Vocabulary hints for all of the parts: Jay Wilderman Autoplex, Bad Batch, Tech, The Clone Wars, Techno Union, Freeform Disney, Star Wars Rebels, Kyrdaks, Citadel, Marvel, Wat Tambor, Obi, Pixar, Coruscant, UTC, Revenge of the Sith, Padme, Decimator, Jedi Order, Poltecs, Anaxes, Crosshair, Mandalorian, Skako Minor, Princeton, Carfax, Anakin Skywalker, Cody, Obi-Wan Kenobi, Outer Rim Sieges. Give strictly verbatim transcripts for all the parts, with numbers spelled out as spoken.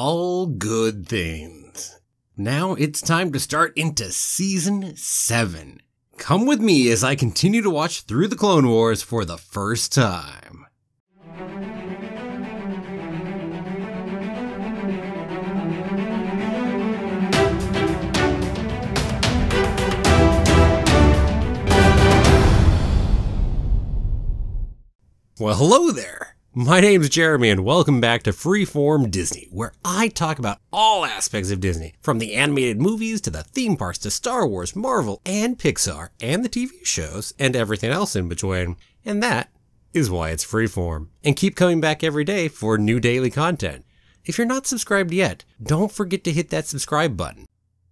all good things. Now it's time to start into Season seven. Come with me as I continue to watch through the Clone Wars for the first time. Well, hello there! My name's Jeremy and welcome back to Freeform Disney, where I talk about all aspects of Disney, from the animated movies to the theme parks to Star Wars, Marvel, and Pixar, and the T V shows, and everything else in between. And that is why it's Freeform. And keep coming back every day for new daily content. If you're not subscribed yet, don't forget to hit that subscribe button.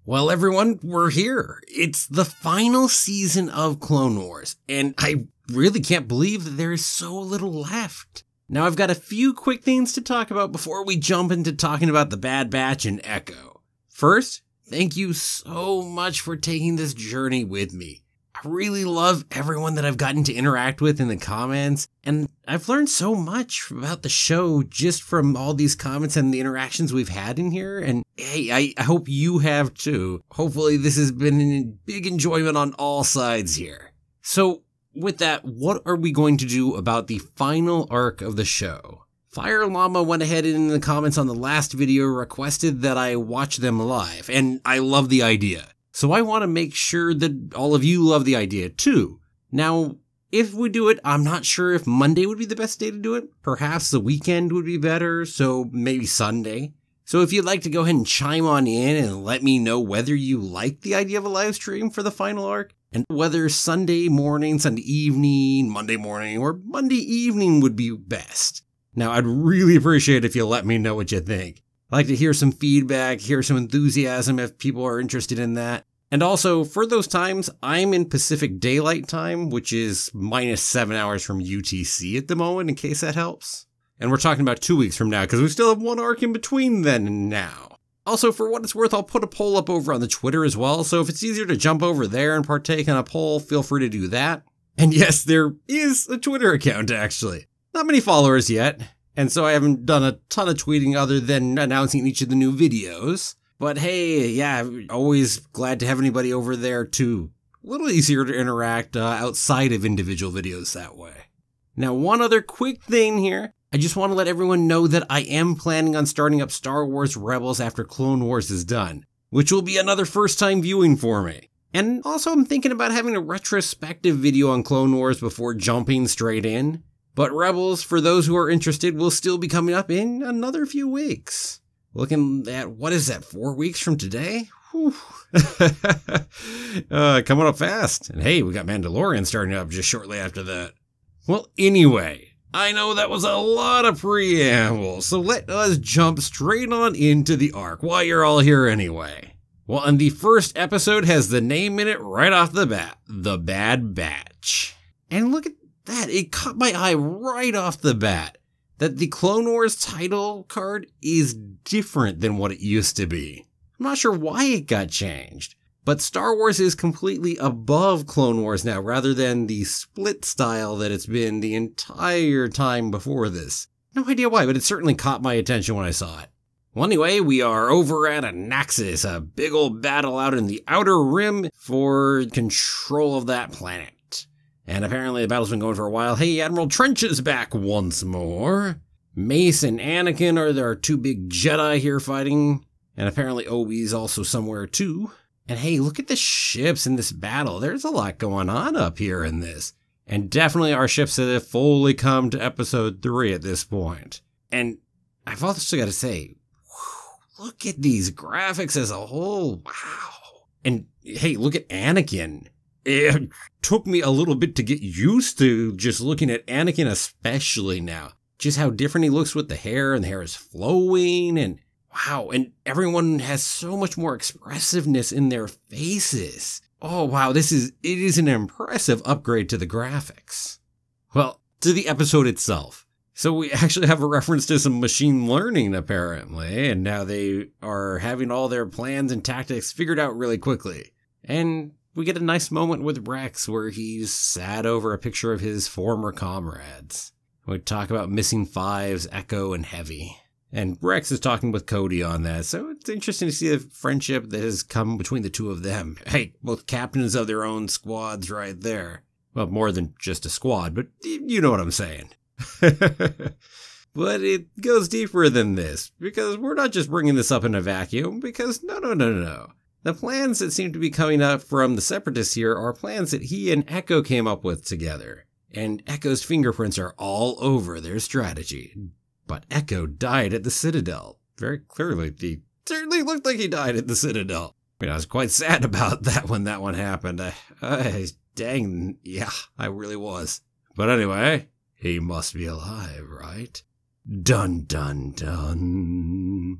Well, everyone, we're here. It's the final season of Clone Wars, and I really can't believe that there is so little left. Now, I've got a few quick things to talk about before we jump into talking about the Bad Batch and Echo. First, thank you so much for taking this journey with me. I really love everyone that I've gotten to interact with in the comments, and I've learned so much about the show just from all these comments and the interactions we've had in here, and hey, I, I hope you have too. Hopefully this has been a big enjoyment on all sides here. So, with that, what are we going to do about the final arc of the show? Fire Llama went ahead and in the comments on the last video requested that I watch them live, and I love the idea. So I want to make sure that all of you love the idea too. Now, if we do it, I'm not sure if Monday would be the best day to do it. Perhaps the weekend would be better, so maybe Sunday. So if you'd like to go ahead and chime on in and let me know whether you like the idea of a live stream for the final arc, and whether Sunday morning, Sunday evening, Monday morning, or Monday evening would be best. Now, I'd really appreciate it if you let me know what you think. I'd like to hear some feedback, hear some enthusiasm if people are interested in that. And also, for those times, I'm in Pacific Daylight Time, which is minus seven hours from U T C at the moment, in case that helps. And we're talking about two weeks from now, because we still have one arc in between then and now. Also, for what it's worth, I'll put a poll up over on the Twitter as well, so if it's easier to jump over there and partake in a poll, feel free to do that. And yes, there is a Twitter account, actually. Not many followers yet, and so I haven't done a ton of tweeting other than announcing each of the new videos. But hey, yeah, always glad to have anybody over there, too. A little easier to interact uh, outside of individual videos that way. Now, one other quick thing here. I just want to let everyone know that I am planning on starting up Star Wars Rebels after Clone Wars is done, which will be another first-time viewing for me. And also I'm thinking about having a retrospective video on Clone Wars before jumping straight in. But Rebels, for those who are interested, will still be coming up in another few weeks. Looking at, what is that, four weeks from today? Whew. uh, coming up fast. And hey, we got Mandalorian starting up just shortly after that. Well, anyway, I know that was a lot of preamble, so let us jump straight on into the arc while you're all here anyway. Well, and the first episode has the name in it right off the bat, The Bad Batch. And look at that, it caught my eye right off the bat, that the Clone Wars title card is different than what it used to be. I'm not sure why it got changed, but Star Wars is completely above Clone Wars now, rather than the split style that it's been the entire time before this. No idea why, but it certainly caught my attention when I saw it. Well, anyway, we are over at Anaxes, a big old battle out in the Outer Rim for control of that planet. And apparently the battle's been going for a while. Hey, Admiral Trench is back once more. Mace and Anakin are there two big Jedi here fighting. And apparently Obi's also somewhere too. And hey, look at the ships in this battle. There's a lot going on up here in this. And definitely our ships have fully come to episode three at this point. And I've also got to say, whew, look at these graphics as a whole. Wow. And hey, look at Anakin. It took me a little bit to get used to just looking at Anakin, especially now. Just how different he looks with the hair, and the hair is flowing, and wow, and everyone has so much more expressiveness in their faces. Oh, wow, this is, it is an impressive upgrade to the graphics. Well, to the episode itself. So we actually have a reference to some machine learning, apparently, and now they are having all their plans and tactics figured out really quickly. And we get a nice moment with Rex where he's sad over a picture of his former comrades. We talk about missing fives, Echo, and Heavy. And Rex is talking with Cody on that, so it's interesting to see the friendship that has come between the two of them. Hey, both captains of their own squads right there. Well, more than just a squad, but you know what I'm saying. But it goes deeper than this, because we're not just bringing this up in a vacuum, because no, no, no, no. The plans that seem to be coming up from the Separatists here are plans that he and Echo came up with together. And Echo's fingerprints are all over their strategy. But Echo died at the Citadel. Very clearly, he certainly looked like he died at the Citadel. I mean, I was quite sad about that when that one happened. I, I, dang, yeah, I really was. But anyway, he must be alive, right? Dun, dun, dun.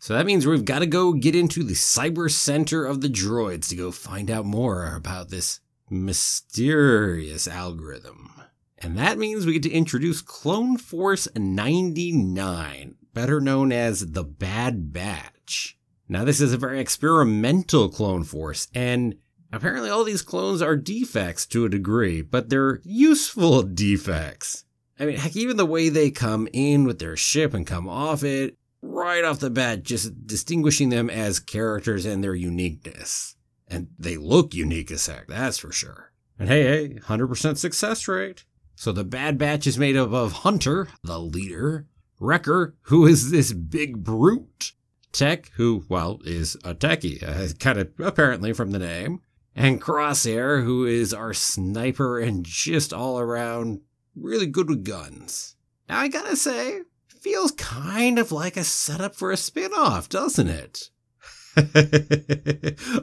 So that means we've got to go get into the cyber center of the droids to go find out more about this mysterious algorithm. And that means we get to introduce Clone Force ninety-nine, better known as the Bad Batch. Now, this is a very experimental Clone Force, and apparently all these clones are defects to a degree, but they're useful defects. I mean, heck, even the way they come in with their ship and come off it, right off the bat, just distinguishing them as characters and their uniqueness. And they look unique as heck, that's for sure. And hey, hey, one hundred percent success rate. So the Bad Batch is made up of Hunter, the leader, Wrecker, who is this big brute, Tech, who, well, is a techie, uh, kind of apparently from the name, and Crosshair, who is our sniper and just all around really good with guns. Now, I gotta say, feels kind of like a setup for a spin-off, doesn't it?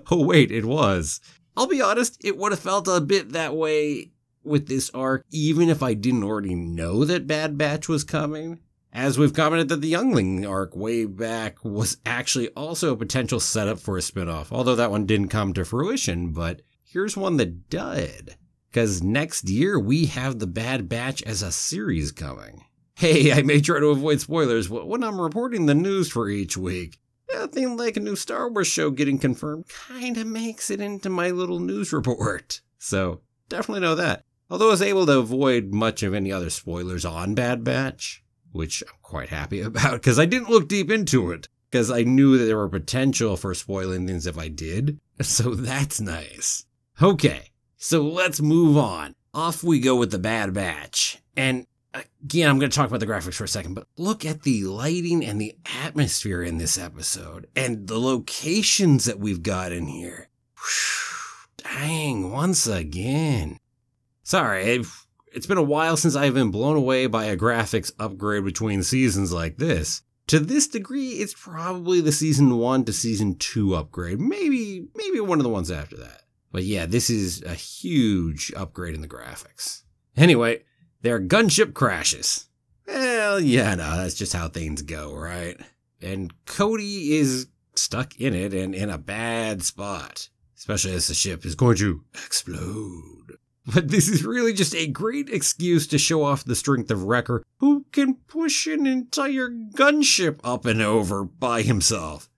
Oh wait, it was. I'll be honest, it would have felt a bit that way with this arc, even if I didn't already know that Bad Batch was coming. As we've commented that the Youngling arc way back was actually also a potential setup for a spinoff, although that one didn't come to fruition, but here's one that did. Because next year we have the Bad Batch as a series coming. Hey, I may try to avoid spoilers, but when I'm reporting the news for each week, nothing like a new Star Wars show getting confirmed kind of makes it into my little news report. So, definitely know that. Although I was able to avoid much of any other spoilers on Bad Batch, which I'm quite happy about because I didn't look deep into it because I knew that there were potential for spoiling things if I did. So that's nice. Okay, so let's move on. Off we go with the Bad Batch. And again, I'm going to talk about the graphics for a second, but look at the lighting and the atmosphere in this episode and the locations that we've got in here. Whew, dang, once again. Sorry, it's been a while since I've been blown away by a graphics upgrade between seasons like this. To this degree, it's probably the season one to season two upgrade, maybe, maybe one of the ones after that. But yeah, this is a huge upgrade in the graphics. Anyway, their gunship crashes. Well, yeah, no, that's just how things go, right? And Cody is stuck in it and in a bad spot, especially as the ship is going to explode. But this is really just a great excuse to show off the strength of Wrecker, who can push an entire gunship up and over by himself.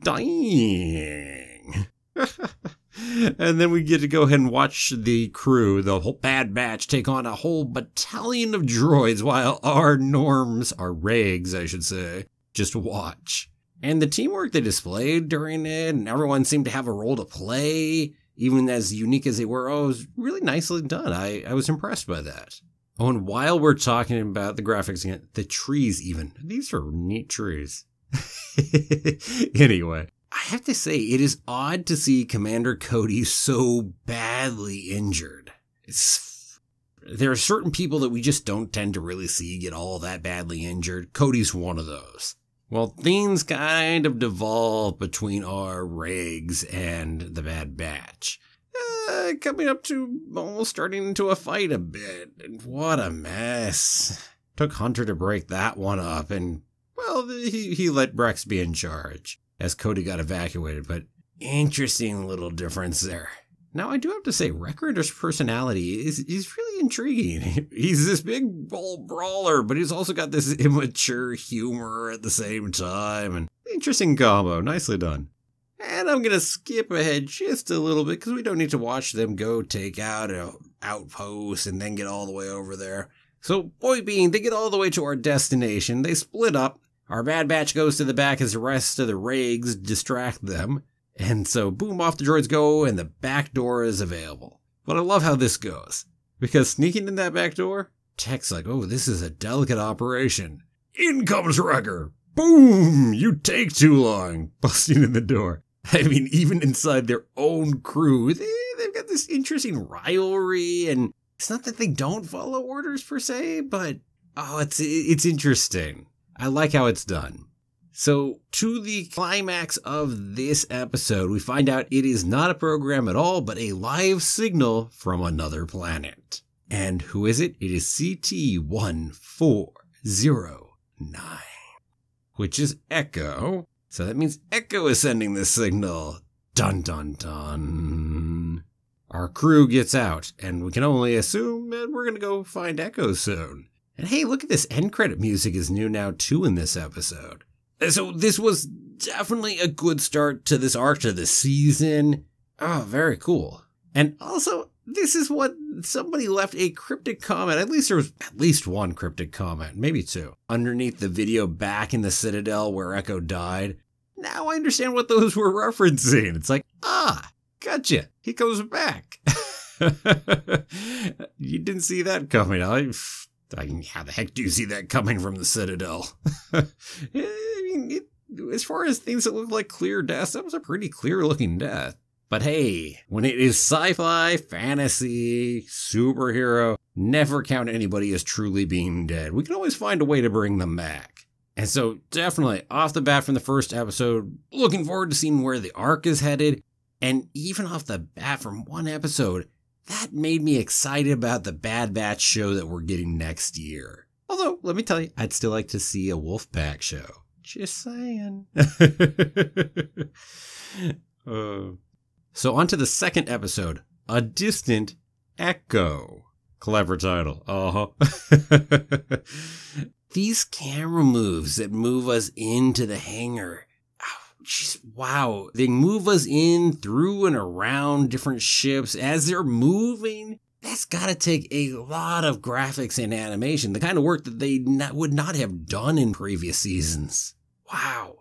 Dying. And then we get to go ahead and watch the crew, the whole Bad Batch, take on a whole battalion of droids while our norms, our regs, I should say, just watch. And the teamwork they displayed during it, and everyone seemed to have a role to play, even as unique as they were, oh, it was really nicely done. I, I was impressed by that. Oh, and while we're talking about the graphics again, the trees even. These are neat trees. Anyway. I have to say, it is odd to see Commander Cody so badly injured. It's, there are certain people that we just don't tend to really see get all that badly injured. Cody's one of those. Well, things kind of devolve between our regs and the Bad Batch. Uh, coming up to almost starting into a fight a bit. What a mess. Took Hunter to break that one up, and, well, he, he let Rex be in charge as Cody got evacuated, but interesting little difference there. Now, I do have to say, Wrecker's personality is, is really intriguing. He's this big old brawler, but he's also got this immature humor at the same time, and interesting combo, nicely done. And I'm gonna skip ahead just a little bit, because we don't need to watch them go take out an outpost and then get all the way over there. So, point being, they get all the way to our destination, they split up, Our Bad Batch goes to the back as the rest of the rigs distract them, and so boom, off the droids go, and the back door is available. But I love how this goes, because sneaking in that back door, Tech's like, oh, this is a delicate operation. In comes Wrecker! Boom! You take too long! Busting in the door. I mean, even inside their own crew, they, they've got this interesting rivalry, and it's not that they don't follow orders per se, but oh, it's it's interesting. I like how it's done. So, to the climax of this episode, we find out it is not a program at all, but a live signal from another planet. And who is it? It is C T one four zero nine, which is Echo. So that means Echo is sending this signal. Dun dun dun. Our crew gets out, and we can only assume that we're going to go find Echo soon. And hey, look at this, end credit music is new now too in this episode. So this was definitely a good start to this arc, to the season. Oh, very cool. And also, this is what somebody left a cryptic comment, at least there was at least one cryptic comment, maybe two, underneath the video back in the Citadel where Echo died. Now I understand what those were referencing. It's like, ah, gotcha, he comes back. You didn't see that coming. I, I mean, how the heck do you see that coming from the Citadel? It, as far as things that look like clear deaths, that was a pretty clear looking death. But hey, when it is sci-fi, fantasy, superhero, never count anybody as truly being dead. We can always find a way to bring them back. And so definitely off the bat from the first episode, looking forward to seeing where the arc is headed. And even off the bat from one episode, that made me excited about the Bad Batch show that we're getting next year. Although, let me tell you, I'd still like to see a Wolfpack show. Just saying. uh. So on to the second episode, A Distant Echo. Clever title. Uh-huh. These camera moves that move us into the hangar. Oh, geez, wow. They move us in through and around different ships as they're moving. That's got to take a lot of graphics and animation, the kind of work that they not, would not have done in previous seasons. Wow.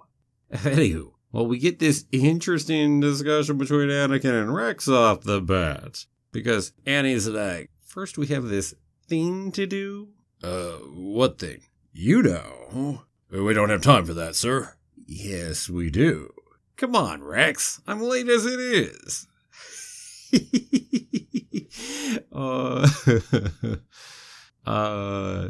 Anywho, well, we get this interesting discussion between Anakin and Rex off the bat, because Annie's like, first we have this thing to do. Uh, what thing? You know. We don't have time for that, sir. Yes, we do. Come on, Rex. I'm late as it is. Uh, uh,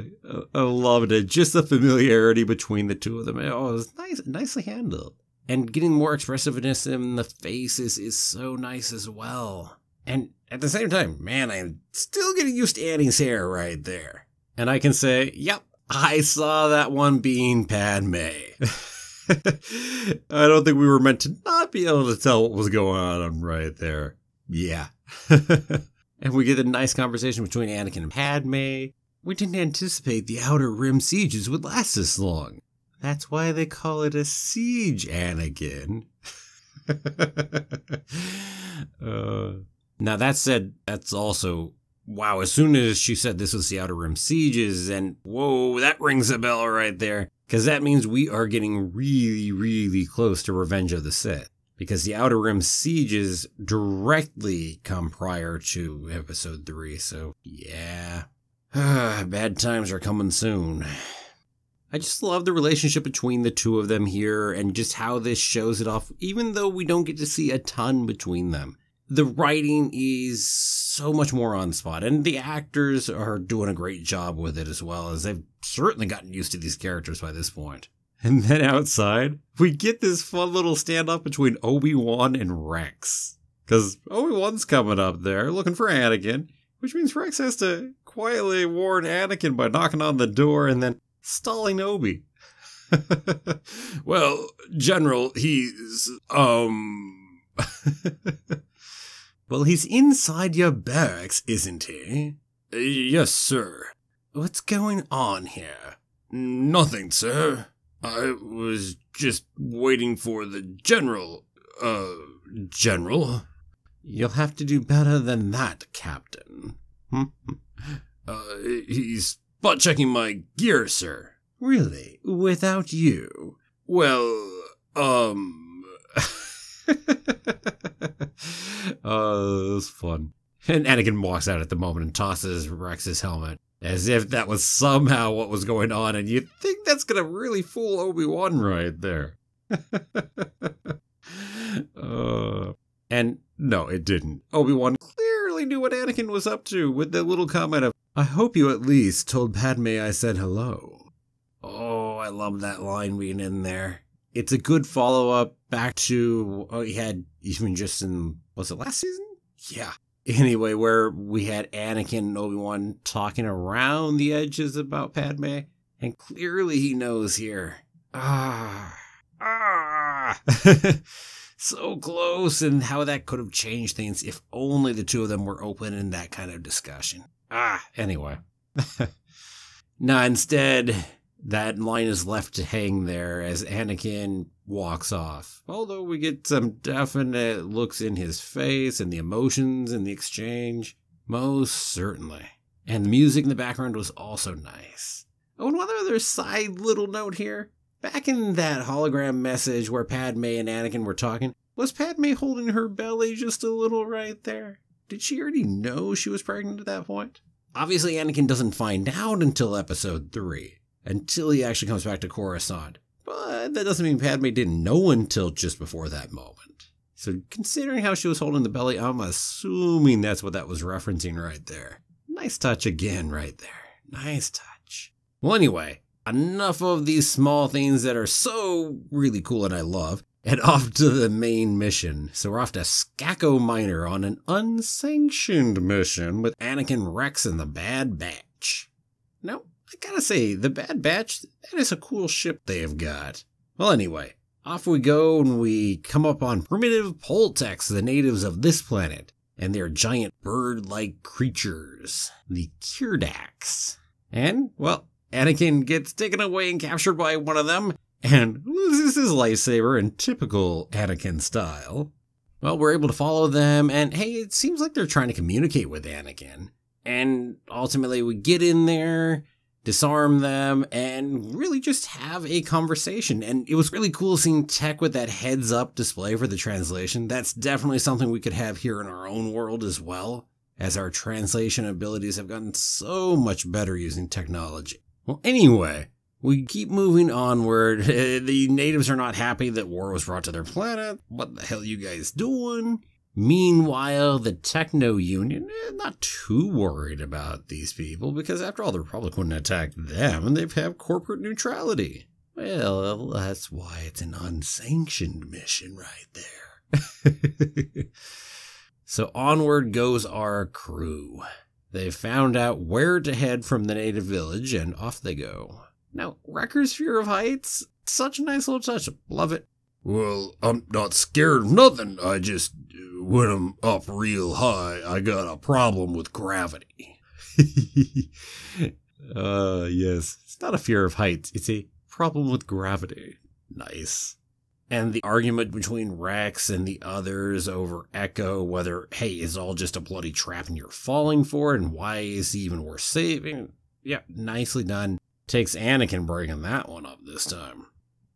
I loved it. Just the familiarity between the two of them. Oh, it was nice, nicely handled. And getting more expressiveness in the faces is so nice as well. And at the same time, man, I'm still getting used to Annie's hair right there. And I can say, yep, I saw that one being Padme. I don't think we were meant to not be able to tell what was going on right there. Yeah. And we get a nice conversation between Anakin and Padme. We didn't anticipate the Outer Rim Sieges would last this long. That's why they call it a siege, Anakin. uh, now, that said, that's also, wow, as soon as she said this was the Outer Rim Sieges, and whoa, that rings a bell right there. Because that means we are getting really, really close to Revenge of the Sith. Because the Outer Rim Sieges directly come prior to Episode three, so yeah. Bad times are coming soon. I just love the relationship between the two of them here and just how this shows it off, even though we don't get to see a ton between them. The writing is so much more on spot, and the actors are doing a great job with it as well, as they've certainly gotten used to these characters by this point. And then outside, we get this fun little standoff between Obi-Wan and Rex. Because Obi-Wan's coming up there looking for Anakin, which means Rex has to quietly warn Anakin by knocking on the door and then stalling Obi. Well, General, he's, um... Well, he's inside your barracks, isn't he? Uh, yes, sir. What's going on here? Nothing, sir. I was just waiting for the General, uh, General. You'll have to do better than that, Captain. uh, he's... spot checking my gear, sir. Really? Without you? Well, um... Oh, that was fun. And Anakin walks out at the moment and tosses Rex's helmet, as if that was somehow what was going on, and you think that's gonna really fool Obi-Wan right there. uh, and no, it didn't. Obi-Wan clearly knew what Anakin was up to with the little comment of, I hope you at least told Padme I said hello. Oh, I love that line being in there. It's a good follow-up back to what we had even just in, was it last season? Yeah. Anyway, where we had Anakin and Obi-Wan talking around the edges about Padme, and clearly he knows here. Ah, ah, so close, and how that could have changed things if only the two of them were open in that kind of discussion. Ah, anyway. Now, instead, that line is left to hang there as Anakin walks off. Although we get some definite looks in his face and the emotions in the exchange. Most certainly. And the music in the background was also nice. Oh, and one other side little note here. Back in that hologram message where Padme and Anakin were talking, was Padme holding her belly just a little right there? Did she already know she was pregnant at that point? Obviously, Anakin doesn't find out until episode three. Until he actually comes back to Coruscant. But that doesn't mean Padme didn't know until just before that moment. So considering how she was holding the belly, I'm assuming that's what that was referencing right there. Nice touch again right there. Nice touch. Well, anyway, enough of these small things that are so really cool and I love, and off to the main mission. So we're off to Skako Minor on an unsanctioned mission with Anakin, Rex, and the Bad Batch. Nope. I gotta say, the Bad Batch, that is a cool ship they have got. Well, anyway, off we go and we come up on primitive Poltecs, the natives of this planet, and their giant bird-like creatures, the Kyrdaks. And, well, Anakin gets taken away and captured by one of them, and loses his lightsaber in typical Anakin style. Well, we're able to follow them, and hey, it seems like they're trying to communicate with Anakin. And ultimately, we get in there, disarm them, and really just have a conversation. And it was really cool seeing Tech with that heads-up display for the translation. That's definitely something we could have here in our own world as well, as our translation abilities have gotten so much better using technology. Well, anyway, we keep moving onward. The natives are not happy that war was brought to their planet. What the hell are you guys doing? Meanwhile, the Techno Union, eh, not too worried about these people, because after all, the Republic wouldn't attack them, and they've had corporate neutrality. Well, that's why it's an unsanctioned mission right there. So onward goes our crew. They've found out where to head from the native village, and off they go. Now, Wrecker's fear of heights, such a nice little touch. Love it. Well, I'm not scared of nothing. I just, when I'm up real high, I got a problem with gravity. uh, yes. It's not a fear of heights. It's a problem with gravity. Nice. And the argument between Rex and the others over Echo, whether, hey, it's all just a bloody trap and you're falling for it, and why is he even worth saving? Yeah, nicely done. Takes Anakin breaking that one up this time.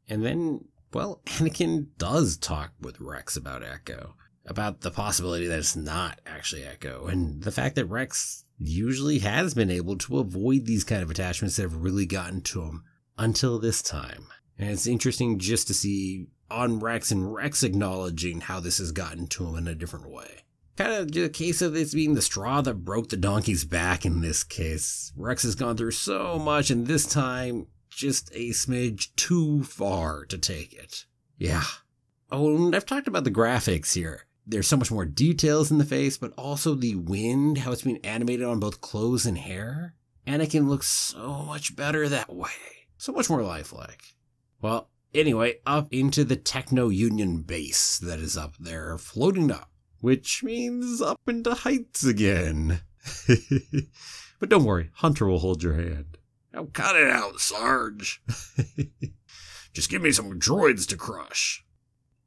And then, well, Anakin does talk with Rex about Echo, about the possibility that it's not actually Echo, and the fact that Rex usually has been able to avoid these kind of attachments that have really gotten to him until this time. And it's interesting just to see on Rex and Rex acknowledging how this has gotten to him in a different way. Kind of the case of this being the straw that broke the donkey's back in this case. Rex has gone through so much, and this time, just a smidge too far to take it. Yeah. Oh, and I've talked about the graphics here. There's so much more details in the face, but also the wind, how it's being animated on both clothes and hair. Anakin looks so much better that way. So much more lifelike. Well, anyway, up into the Techno Union base that is up there, floating up, which means up into heights again. But don't worry, Hunter will hold your hand. Oh, cut it out, Sarge. Just give me some droids to crush.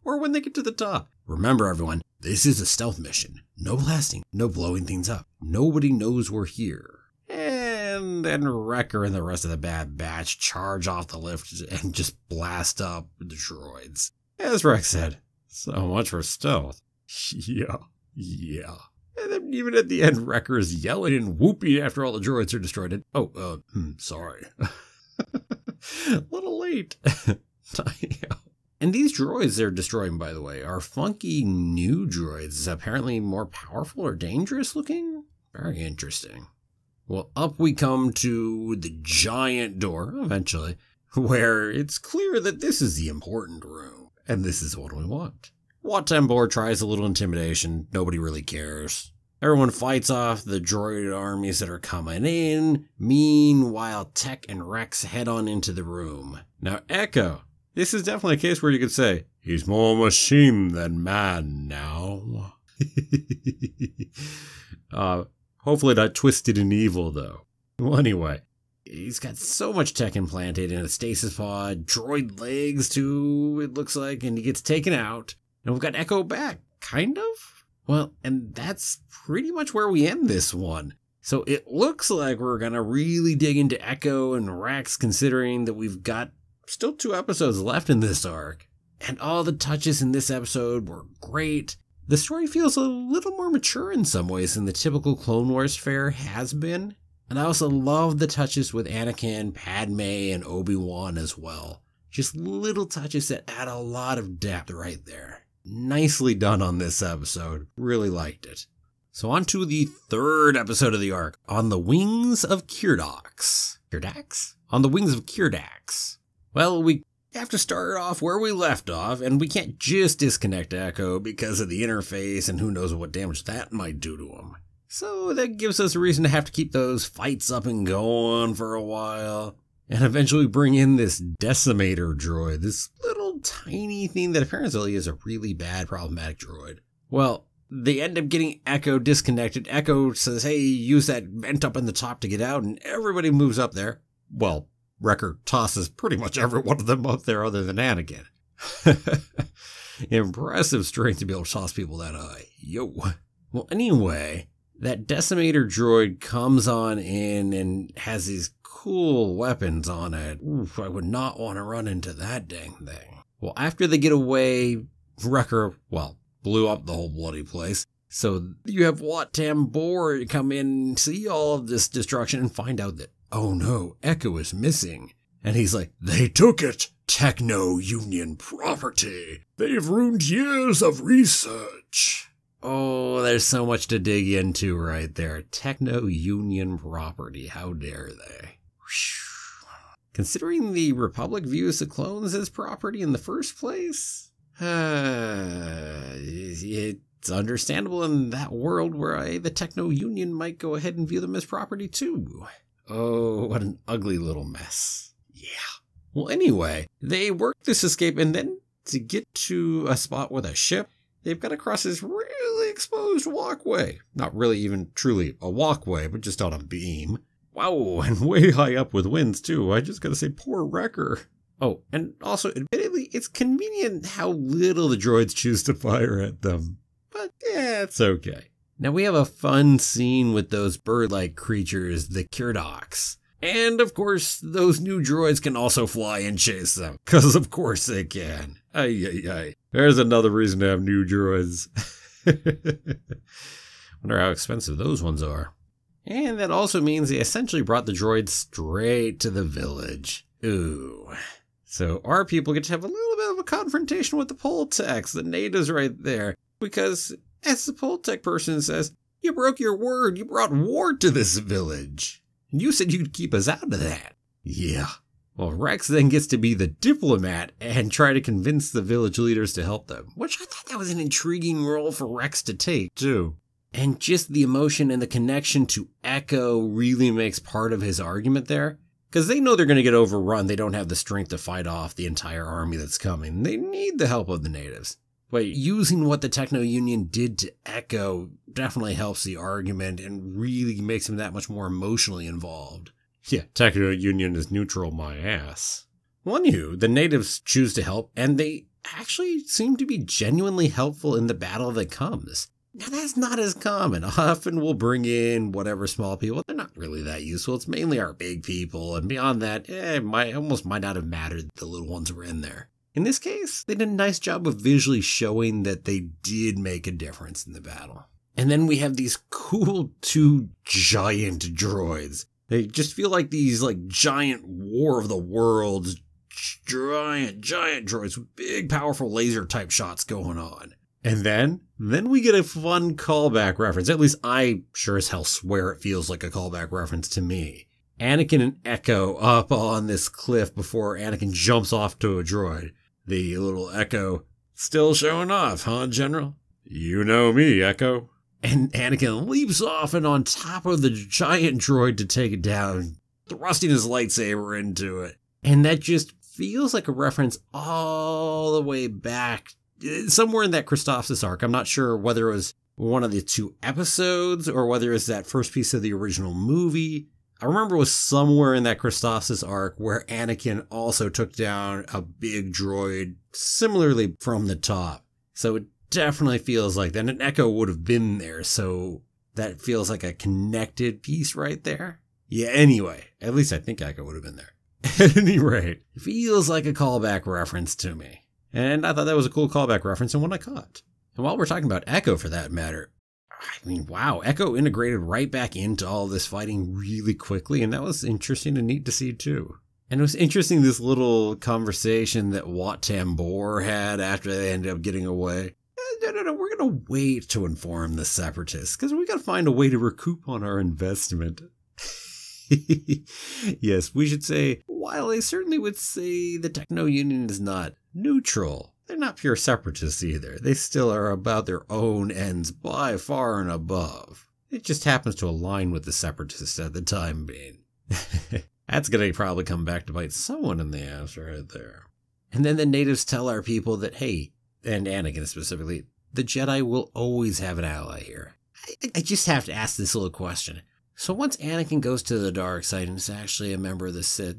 Or when they get to the top. Remember, everyone, this is a stealth mission. No blasting, no blowing things up. Nobody knows we're here. Eh, And then Wrecker and the rest of the Bad Batch charge off the lift and just blast up the droids. As Rex said, so much for stealth. Yeah, yeah. And then even at the end, Wrecker is yelling and whooping after all the droids are destroyed. And, oh, uh, hmm, sorry. A little late. And these droids they're destroying, by the way, are funky new droids, apparently more powerful or dangerous looking? Very interesting. Well, up we come to the giant door, eventually, where it's clear that this is the important room, and this is what we want. Wat Tambor tries a little intimidation, nobody really cares. Everyone fights off the droid armies that are coming in. Meanwhile, Tech and Rex head on into the room. Now, Echo, this is definitely a case where you could say, he's more machine than man now. uh, hopefully not twisted and evil, though. Well, anyway, he's got so much tech implanted in a stasis pod, droid legs, too, it looks like, and he gets taken out. And we've got Echo back, kind of? Well, and that's pretty much where we end this one. So it looks like we're going to really dig into Echo and Rex, considering that we've got still two episodes left in this arc. And all the touches in this episode were great. The story feels a little more mature in some ways than the typical Clone Wars fare has been. And I also love the touches with Anakin, Padme, and Obi-Wan as well. Just little touches that add a lot of depth right there. Nicely done on this episode. Really liked it. So on to the third episode of the arc, On the Wings of Kyrdaks. Kyrdaks? On the Wings of Kyrdaks. Well, we have to start off where we left off, and we can't just disconnect Echo because of the interface and who knows what damage that might do to him. So that gives us a reason to have to keep those fights up and going for a while. And eventually bring in this Decimator droid, this little tiny thing that apparently is a really bad problematic droid. Well, they end up getting Echo disconnected. Echo says, hey, use that vent up in the top to get out, and everybody moves up there. Well, Wrecker tosses pretty much every one of them up there other than Anakin. Impressive strength to be able to toss people that high. Yo. Well, anyway, that Decimator droid comes on in and has these cool weapons on it. Oof, I would not want to run into that dang thing. Well, after they get away, Wrecker, well, blew up the whole bloody place. So you have Wat Tambor come in, see all of this destruction, and find out that, oh no, Echo is missing. And he's like, they took it! Techno Union property! They've ruined years of research! Oh, there's so much to dig into right there. Techno Union property, how dare they? Considering the Republic views the clones as property in the first place, uh, it's understandable in that world where I, the Techno Union might go ahead and view them as property too. Oh, what an ugly little mess. Yeah. Well, anyway, they work this escape, and then to get to a spot with a ship, they've got to cross this really exposed walkway. Not really even truly a walkway, but just on a beam. Wow, and way high up with winds, too. I just gotta say, poor Wrecker. Oh, and also, admittedly, it's convenient how little the droids choose to fire at them. But, yeah, it's okay. Now, we have a fun scene with those bird-like creatures, the Kyrdaks. And, of course, those new droids can also fly and chase them. Because, of course, they can. Ay, ay, ay. There's another reason to have new droids. Wonder how expensive those ones are. And that also means they essentially brought the droids straight to the village. Ooh. So our people get to have a little bit of a confrontation with the Poltecs, the natives right there. Because, as the Poltec person says, you broke your word, you brought war to this village. And you said you'd keep us out of that. Yeah. Well, Rex then gets to be the diplomat and try to convince the village leaders to help them. Which I thought that was an intriguing role for Rex to take, too. And just the emotion and the connection to Echo really makes part of his argument there. Because they know they're going to get overrun. They don't have the strength to fight off the entire army that's coming. They need the help of the natives. But using what the Techno Union did to Echo definitely helps the argument and really makes him that much more emotionally involved. Yeah, Techno Union is neutral, my ass. Well, anywho, the natives choose to help, and they actually seem to be genuinely helpful in the battle that comes. Now, that's not as common. Often we'll bring in whatever small people. They're not really that useful. It's mainly our big people. And beyond that, eh, it might, almost might not have mattered the little ones were in there. In this case, they did a nice job of visually showing that they did make a difference in the battle. And then we have these cool two giant droids. They just feel like these like giant War of the Worlds, giant, giant droids with big, powerful laser type shots going on. And then, then we get a fun callback reference. At least I sure as hell swear it feels like a callback reference to me. Anakin and Echo up on this cliff before Anakin jumps off to a droid. The little Echo still showing off, huh, General? You know me, Echo. And Anakin leaps off and on top of the giant droid to take it down, thrusting his lightsaber into it. And that just feels like a reference all the way back somewhere in that Christophsis arc. I'm not sure whether it was one of the two episodes or whether it's that first piece of the original movie. I remember it was somewhere in that Christophsis arc where Anakin also took down a big droid similarly from the top. So it definitely feels like that. And an Echo would have been there, so that feels like a connected piece right there. Yeah, anyway. At least I think Echo would have been there. At any rate, it feels like a callback reference to me. And I thought that was a cool callback reference and one I caught. And while we're talking about Echo for that matter, I mean, wow, Echo integrated right back into all this fighting really quickly, and that was interesting and neat to see too. And it was interesting this little conversation that Wat Tambor had after they ended up getting away. No, no, no, we're going to wait to inform the Separatists, because we got to find a way to recoup on our investment. Yes, we should say, while I certainly would say the Techno Union is not neutral, they're not pure separatists either. They still are about their own ends by far and above. It just happens to align with the separatists at the time being. That's going to probably come back to bite someone in the ass right there. And then the natives tell our people that, hey, and Anakin specifically, the Jedi will always have an ally here. I, I just have to ask this little question. So once Anakin goes to the dark side and is actually a member of the Sith,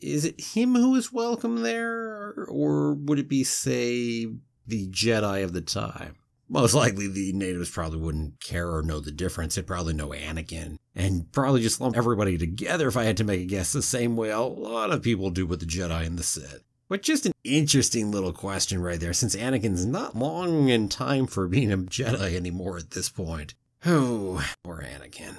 is it him who is welcome there, or would it be, say, the Jedi of the time? Most likely the natives probably wouldn't care or know the difference. They'd probably know Anakin, and probably just lump everybody together if I had to make a guess, the same way a lot of people do with the Jedi and the Sith. But just an interesting little question right there, since Anakin's not long in time for being a Jedi anymore at this point. Oh, poor Anakin.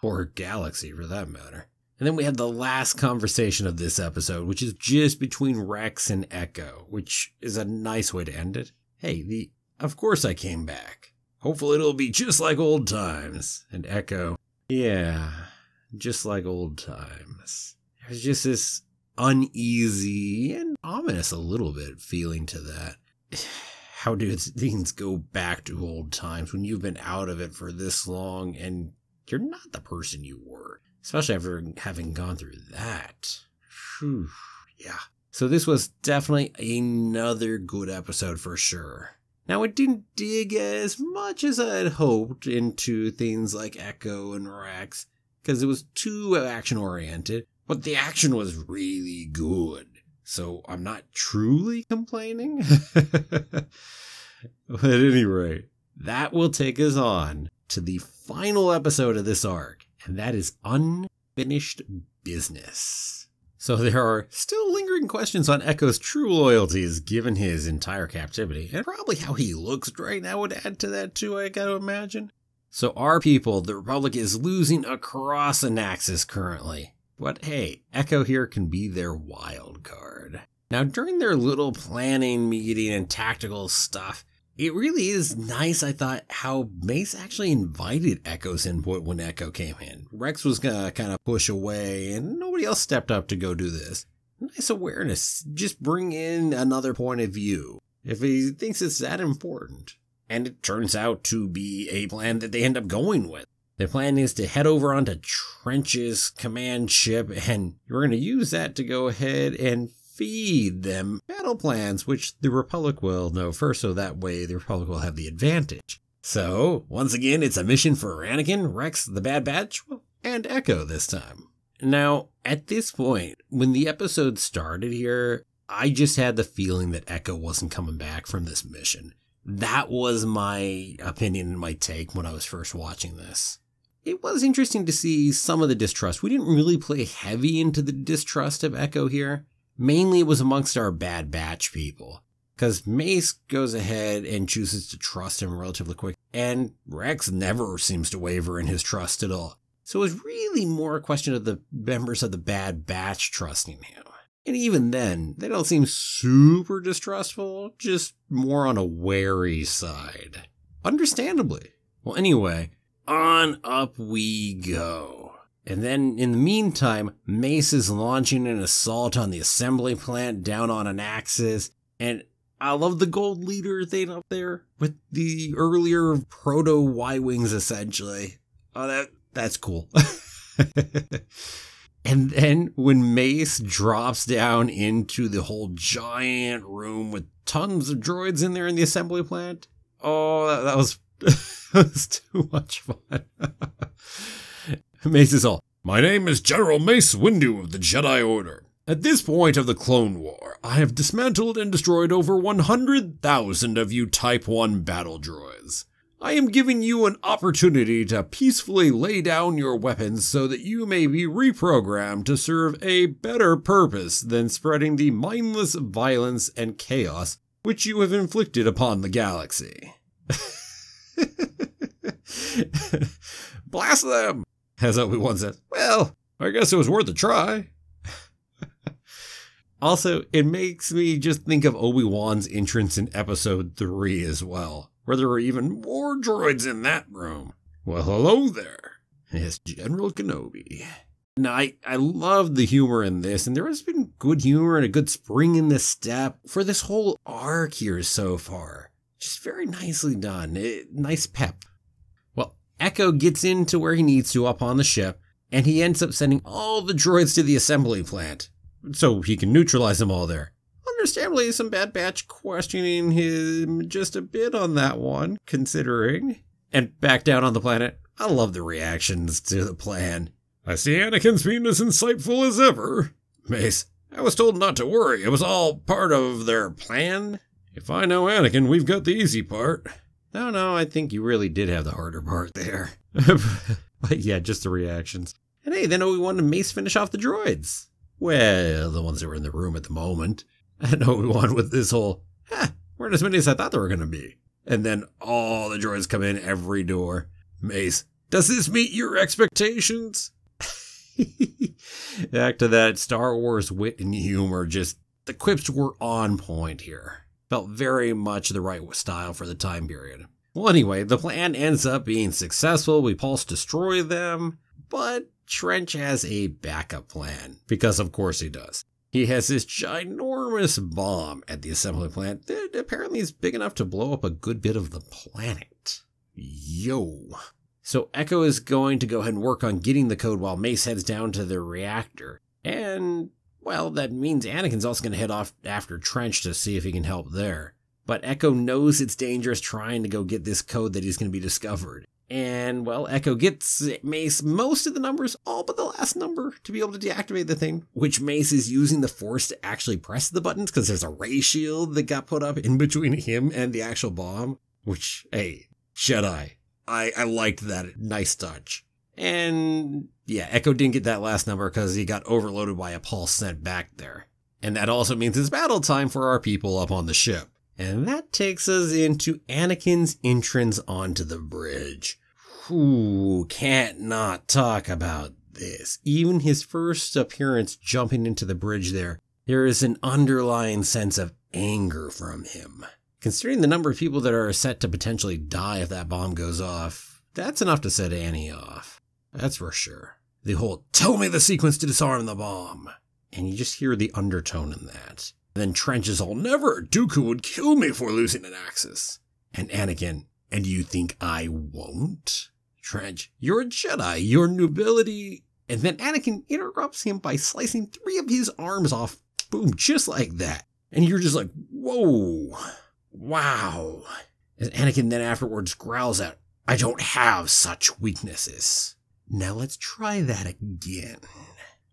Poor galaxy, for that matter. And then we have the last conversation of this episode, which is just between Rex and Echo, which is a nice way to end it. Hey, the of course I came back. Hopefully it'll be just like old times. And Echo, yeah, just like old times. There's just this uneasy and ominous a little bit feeling to that. How do things go back to old times when you've been out of it for this long and you're not the person you were? Especially after having gone through that. Whew, yeah. So this was definitely another good episode for sure. Now, it didn't dig as much as I had hoped into things like Echo and Rex, because it was too action-oriented, but the action was really good. So I'm not truly complaining. At any rate, that will take us on to the final episode of this arc. And that is Unfinished Business. So there are still lingering questions on Echo's true loyalties given his entire captivity, and probably how he looks right now would add to that too, I gotta imagine. So our people, the Republic, is losing across Anaxes currently. But hey, Echo here can be their wild card. Now, during their little planning meeting and tactical stuff, it really is nice, I thought, how Mace actually invited Echo's input when Echo came in. Rex was going to kind of push away, and nobody else stepped up to go do this. Nice awareness. Just bring in another point of view, if he thinks it's that important. And it turns out to be a plan that they end up going with. Their plan is to head over onto Trench's command ship, and we're going to use that to go ahead and feed them battle plans, which the Republic will know first, so that way the Republic will have the advantage. So, once again, it's a mission for Anakin, Rex, the Bad Batch, and Echo this time. Now, at this point, when the episode started here, I just had the feeling that Echo wasn't coming back from this mission. That was my opinion and my take when I was first watching this. It was interesting to see some of the distrust. We didn't really play heavy into the distrust of Echo here. Mainly it was amongst our Bad Batch people. Because Mace goes ahead and chooses to trust him relatively quick, and Rex never seems to waver in his trust at all. So it was really more a question of the members of the Bad Batch trusting him. And even then, they don't seem super distrustful, just more on a wary side. Understandably. Well, anyway, on up we go. And then, in the meantime, Mace is launching an assault on the assembly plant down on Anaxes, and I love the gold leader thing up there with the earlier proto-Y-Wings, essentially. Oh, that that's cool. And then when Mace drops down into the whole giant room with tons of droids in there in the assembly plant, oh, that, that, was, that was too much fun. Mace is all, "My name is General Mace Windu of the Jedi Order. At this point of the Clone War, I have dismantled and destroyed over one hundred thousand of you Type one battle droids. I am giving you an opportunity to peacefully lay down your weapons so that you may be reprogrammed to serve a better purpose than spreading the mindless violence and chaos which you have inflicted upon the galaxy." "Blast them!" as Obi Wan says. "Well, I guess it was worth a try." Also, it makes me just think of Obi-Wan's entrance in Episode three as well, where there were even more droids in that room. "Well, hello there. It's General Kenobi." Now, I, I love the humor in this, and there has been good humor and a good spring in this step for this whole arc here so far. Just very nicely done. It, nice pep. Well, Echo gets into where he needs to up on the ship, and he ends up sending all the droids to the assembly plant, so he can neutralize them all there. Understandably, some Bad Batch questioning him just a bit on that one, considering. And back down on the planet, I love the reactions to the plan. "I see Anakin's being as insightful as ever." Mace, "I was told not to worry. It was all part of their plan." "If I know Anakin, we've got the easy part." No, no, I think you really did have the harder part there. But yeah, just the reactions. And hey, then Obi-Wan and Mace finish off the droids. Well, the ones that were in the room at the moment. And Obi-Wan with this whole, "Huh, weren't as many as I thought there were going to be." And then all the droids come in every door. Mace, "Does this meet your expectations?" Back to that Star Wars wit and humor. Just the quips were on point here. Felt very much the right style for the time period. Well, anyway, the plan ends up being successful. We pulse destroy them, but Trench has a backup plan, because of course he does. He has this ginormous bomb at the assembly plant that apparently is big enough to blow up a good bit of the planet. Yo. So Echo is going to go ahead and work on getting the code while Mace heads down to the reactor. And, well, that means Anakin's also going to head off after Trench to see if he can help there. But Echo knows it's dangerous trying to go get this code that he's going to be discovered. And, well, Echo gets Mace most of the numbers, all but the last number, to be able to deactivate the thing, which Mace is using the force to actually press the buttons because there's a ray shield that got put up in between him and the actual bomb, which, hey, Jedi. I, I liked that. Nice touch. And, yeah, Echo didn't get that last number because he got overloaded by a pulse sent back there. And that also means it's battle time for our people up on the ship. And that takes us into Anakin's entrance onto the bridge. Ooh, can't not talk about this. Even his first appearance jumping into the bridge there, there is an underlying sense of anger from him. Considering the number of people that are set to potentially die if that bomb goes off, that's enough to set Annie off. That's for sure. The whole, "Tell me the sequence to disarm the bomb." And you just hear the undertone in that. Then Trench is all, "Never! Dooku would kill me for losing an Axis." And Anakin, "And you think I won't?" Trench, "You're a Jedi, your nobility." And then Anakin interrupts him by slicing three of his arms off, boom, just like that. And you're just like, whoa, wow. And Anakin then afterwards growls out, "I don't have such weaknesses." "Now let's try that again,"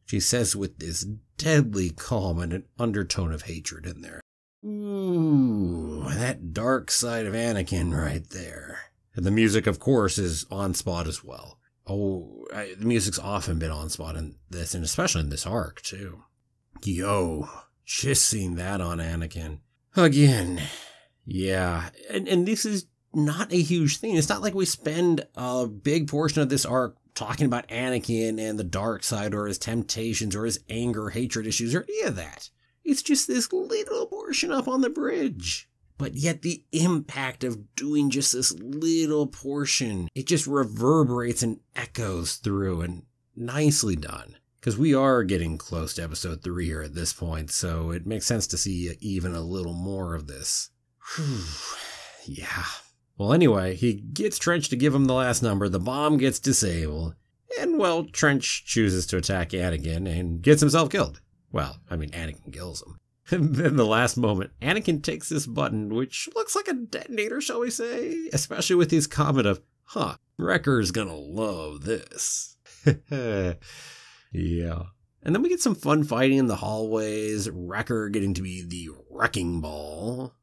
she says with this deadly calm and an undertone of hatred in there. Ooh, that dark side of Anakin right there. And the music, of course, is on spot as well. Oh, I, the music's often been on spot in this, and especially in this arc, too. Yo, just seen that on Anakin. Again, yeah. And, and this is not a huge thing. It's not like we spend a big portion of this arc talking about Anakin and the dark side or his temptations or his anger, hatred issues or any of that. It's just this little portion up on the bridge. But yet the impact of doing just this little portion, it just reverberates and echoes through, and nicely done. Because we are getting close to episode three here at this point, so it makes sense to see even a little more of this. Whew. Yeah. Well, anyway, he gets Trench to give him the last number, the bomb gets disabled, and, well, Trench chooses to attack Anakin and gets himself killed. Well, I mean, Anakin kills him. And then the last moment, Anakin takes this button, which looks like a detonator, shall we say? Especially with his comment of, huh, Wrecker's gonna love this. Yeah. And then we get some fun fighting in the hallways, Wrecker getting to be the wrecking ball.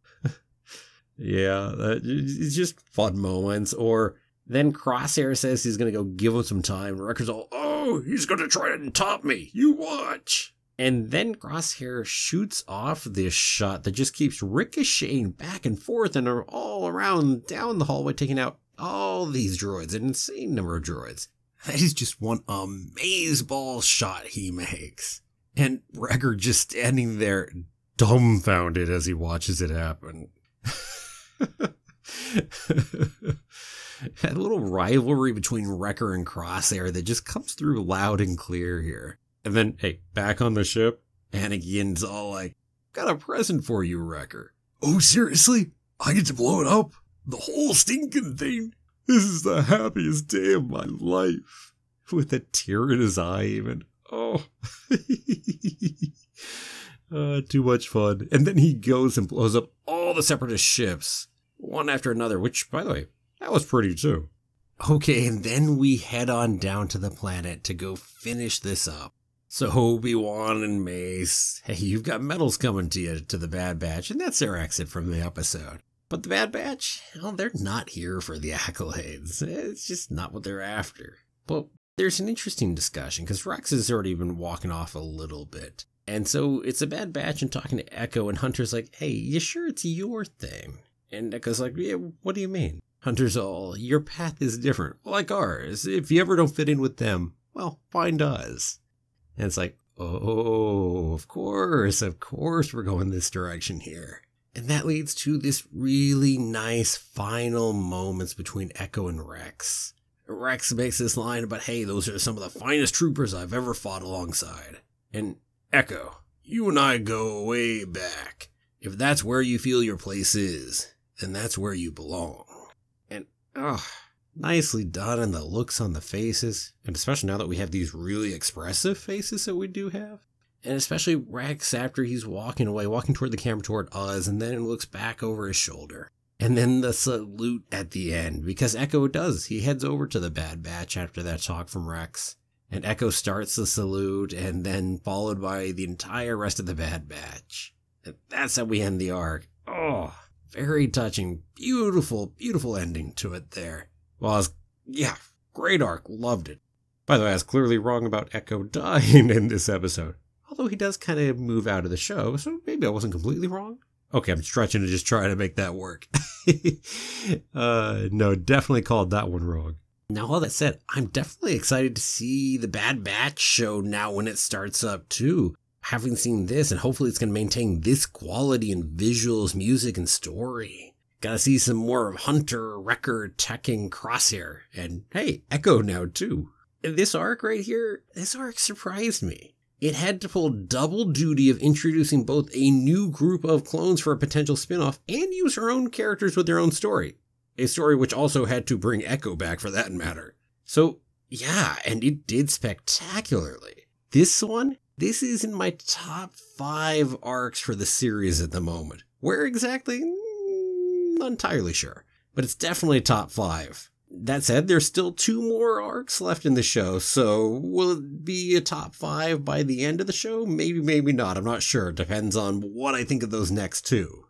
Yeah, it's just fun moments. Or then Crosshair says he's gonna go give him some time. Wrecker's all, oh, he's gonna try and top me. You watch. And then Crosshair shoots off this shot that just keeps ricocheting back and forth and are all around down the hallway, taking out all these droids, an insane number of droids. That is just one amazeball shot he makes. And Wrecker just standing there dumbfounded as he watches it happen. That little rivalry between Wrecker and Crosshair that just comes through loud and clear here. And then, hey, back on the ship, Anakin's all like, got a present for you, Wrecker. Oh, seriously? I get to blow it up? The whole stinking thing? This is the happiest day of my life. With a tear in his eye, even. Oh. uh, too much fun. And then he goes and blows up all the Separatist ships, one after another, which, by the way, that was pretty, too. Okay, and then we head on down to the planet to go finish this up. So Obi-Wan and Mace, hey, you've got medals coming to you, to the Bad Batch, and that's their exit from the episode. But the Bad Batch, well, they're not here for the accolades. It's just not what they're after. But there's an interesting discussion, because Rex has already been walking off a little bit. And so it's a Bad Batch and talking to Echo, and Hunter's like, hey, you sure it's your thing? And Echo's like, yeah, what do you mean? Hunter's all, your path is different, like ours. If you ever don't fit in with them, well, find us. And it's like, oh, of course, of course we're going this direction here. And that leads to this really nice final moments between Echo and Rex. Rex makes this line about, hey, those are some of the finest troopers I've ever fought alongside. And Echo, you and I go way back. If that's where you feel your place is, then that's where you belong. And, oh, nicely done, and the looks on the faces, and especially now that we have these really expressive faces that we do have. And especially Rex, after he's walking away, walking toward the camera, toward us, and then looks back over his shoulder. And then the salute at the end, because Echo does. He heads over to the Bad Batch after that talk from Rex. And Echo starts the salute, and then followed by the entire rest of the Bad Batch. And that's how we end the arc. Oh, very touching. Beautiful, beautiful ending to it there. Well, I was, yeah, great arc. Loved it. By the way, I was clearly wrong about Echo dying in this episode. Although he does kind of move out of the show, so maybe I wasn't completely wrong. Okay, I'm stretching to just try to make that work. uh, no, definitely called that one wrong. Now, all that said, I'm definitely excited to see the Bad Batch show now when it starts up, too. Having seen this, and hopefully it's going to maintain this quality in visuals, music, and story. Gotta see some more of Hunter, Wrecker, Tech, and Crosshair. And hey, Echo now too. And this arc right here, this arc surprised me. It had to pull double duty of introducing both a new group of clones for a potential spinoff and use her own characters with their own story. A story which also had to bring Echo back for that matter. So yeah, and it did spectacularly. This one, this is in my top five arcs for the series at the moment. Where exactly? Not entirely sure, but it's definitely top five. That said, there's still two more arcs left in the show, so will it be a top five by the end of the show? Maybe, maybe not. I'm not sure. Depends on what I think of those next two.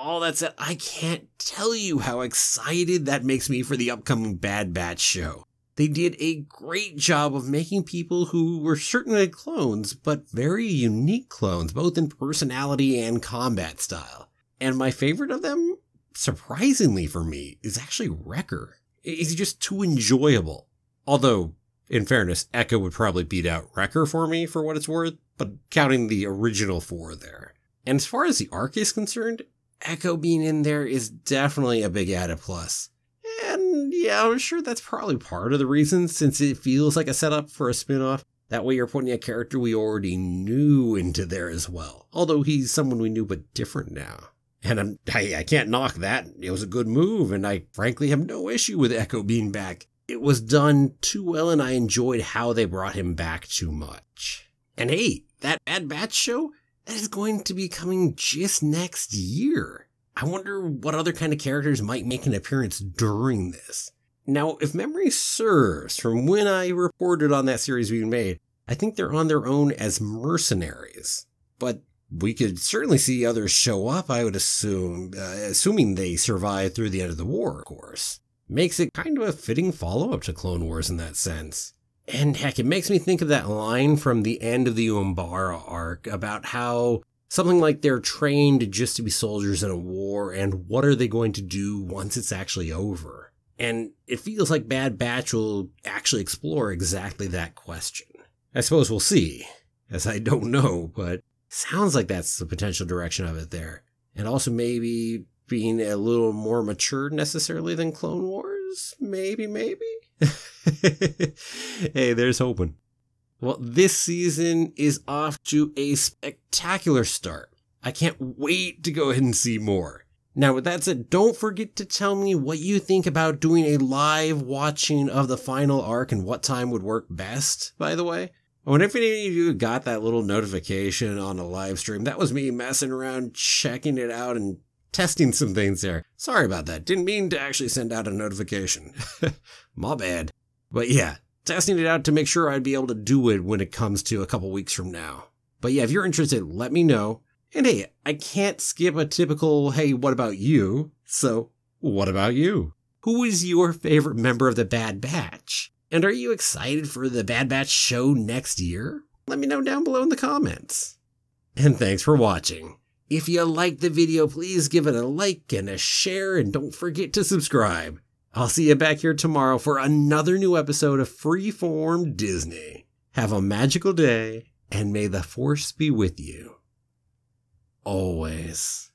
all that said, I can't tell you how excited that makes me for the upcoming Bad Batch show. They did a great job of making people who were certainly clones, but very unique clones, both in personality and combat style. And my favorite of them, surprisingly for me, is actually Wrecker. It's just too enjoyable. Although, in fairness, Echo would probably beat out Wrecker for me, for what it's worth, but counting the original four there. And as far as the arc is concerned, Echo being in there is definitely a big added plus. And yeah, I'm sure that's probably part of the reason, since it feels like a setup for a spin-off. That way you're putting a character we already knew into there as well. Although he's someone we knew but different now. And I'm, I, I can't knock that. It was a good move, and I frankly have no issue with Echo being back. It was done too well, and I enjoyed how they brought him back too much. And hey, that Bad Batch show, that is going to be coming just next year. I wonder what other kind of characters might make an appearance during this. Now, if memory serves from when I reported on that series being made, I think they're on their own as mercenaries. But we could certainly see others show up, I would assume, uh, assuming they survive through the end of the war, of course. Makes it kind of a fitting follow-up to Clone Wars in that sense. And heck, it makes me think of that line from the end of the Umbara arc about how something like they're trained just to be soldiers in a war, and what are they going to do once it's actually over? And it feels like Bad Batch will actually explore exactly that question. I suppose we'll see, as I don't know, but sounds like that's the potential direction of it there. And also maybe being a little more mature necessarily than Clone Wars? Maybe, maybe? Hey, there's hoping. Well, this season is off to a spectacular start. I can't wait to go ahead and see more. Now, with that said, don't forget to tell me what you think about doing a live watching of the final arc and what time would work best, by the way. I wonder if any of you got that little notification on a live stream. That was me messing around, checking it out, and testing some things there. Sorry about that. Didn't mean to actually send out a notification. My bad. But yeah, testing it out to make sure I'd be able to do it when it comes to a couple weeks from now. But yeah, if you're interested, let me know. And hey, I can't skip a typical, hey, what about you? So, what about you? Who is your favorite member of the Bad Batch? And are you excited for the Bad Batch show next year? Let me know down below in the comments. And thanks for watching. If you liked the video, please give it a like and a share, and don't forget to subscribe. I'll see you back here tomorrow for another new episode of Freeform Disney. Have a magical day, and may the Force be with you. Always.